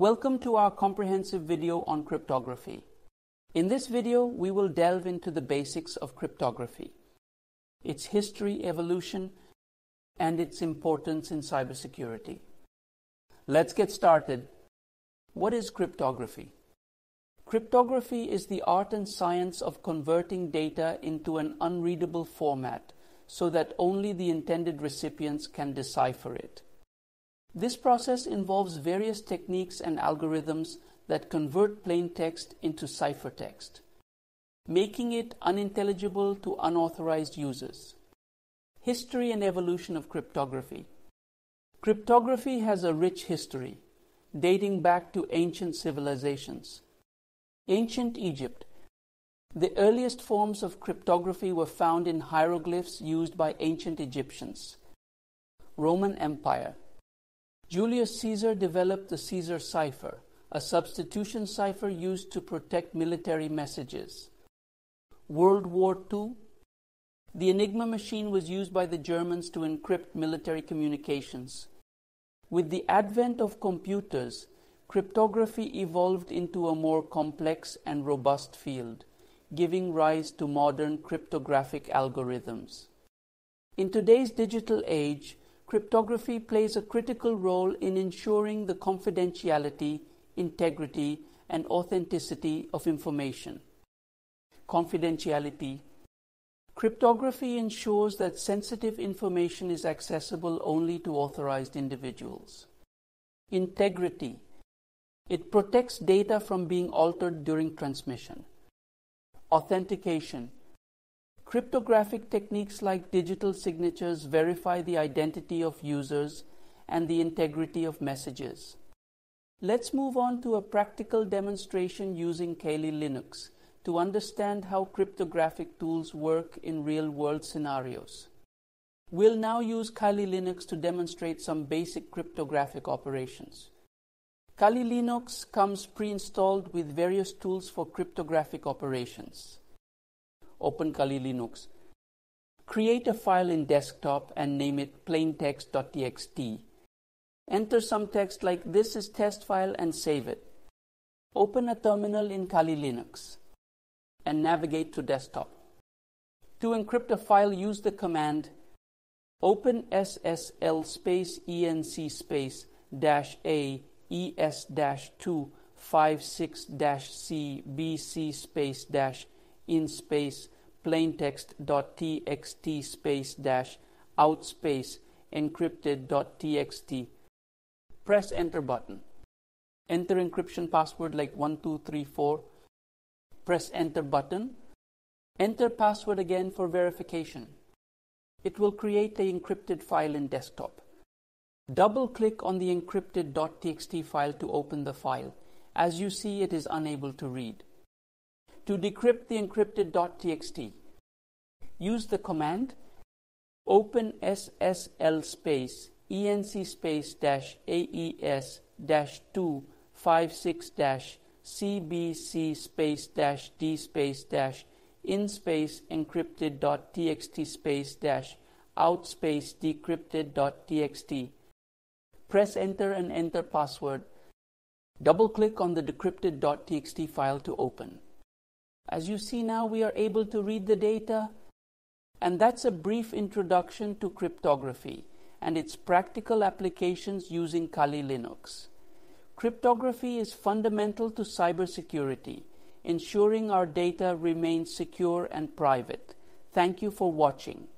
Welcome to our comprehensive video on cryptography. In this video, we will delve into the basics of cryptography, its history, evolution, and its importance in cybersecurity. Let's get started. What is cryptography? Cryptography is the art and science of converting data into an unreadable format so that only the intended recipients can decipher it. This process involves various techniques and algorithms that convert plain text into ciphertext, making it unintelligible to unauthorized users. History and evolution of cryptography. Cryptography has a rich history, dating back to ancient civilizations. Ancient Egypt. The earliest forms of cryptography were found in hieroglyphs used by ancient Egyptians. Roman Empire. Julius Caesar developed the Caesar cipher, a substitution cipher used to protect military messages. World War II. The Enigma machine was used by the Germans to encrypt military communications. With the advent of computers, cryptography evolved into a more complex and robust field, giving rise to modern cryptographic algorithms. In today's digital age, cryptography plays a critical role in ensuring the confidentiality, integrity, and authenticity of information. Confidentiality. Cryptography ensures that sensitive information is accessible only to authorized individuals. Integrity. It protects data from being altered during transmission. Authentication. Cryptographic techniques like digital signatures verify the identity of users and the integrity of messages. Let's move on to a practical demonstration using Kali Linux to understand how cryptographic tools work in real-world scenarios. We'll now use Kali Linux to demonstrate some basic cryptographic operations. Kali Linux comes pre-installed with various tools for cryptographic operations. Open Kali Linux. Create a file in desktop and name it plaintext.txt. Enter some text like "this is test file" and save it. Open a terminal in Kali Linux and navigate to desktop. To encrypt a file, use the command OpenSSL AES-256-CBC in plaintext.txt out encrypted.txt. Press enter button. Enter encryption password like 1234. Press enter button. Enter password again for verification. It will create the encrypted file in desktop. Double-click on the encrypted.txt file to open the file. As you see, it is unable to read. To decrypt the encrypted.txt, use the command OpenSSL AES-256-CBC in encrypted.txt. Press enter and enter password. Double-click on the decrypted.txt file to open. As you see now, we are able to read the data. And that's a brief introduction to cryptography and its practical applications using Kali Linux. Cryptography is fundamental to cybersecurity, ensuring our data remains secure and private. Thank you for watching.